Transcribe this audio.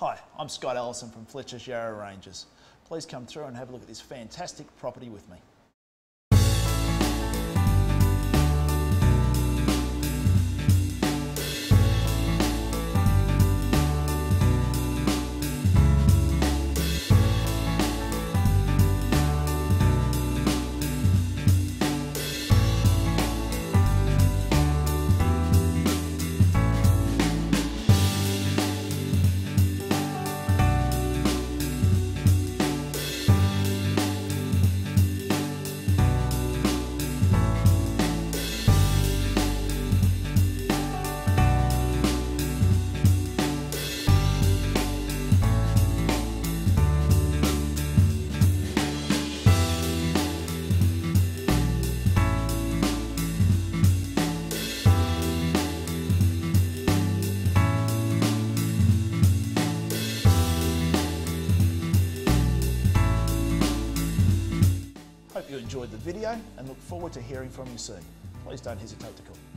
Hi, I'm Scott Allison from Fletcher's Yarra Ranges. Please come through and have a look at this fantastic property with me. Hope you enjoyed the video and look forward to hearing from you soon. Please don't hesitate to call.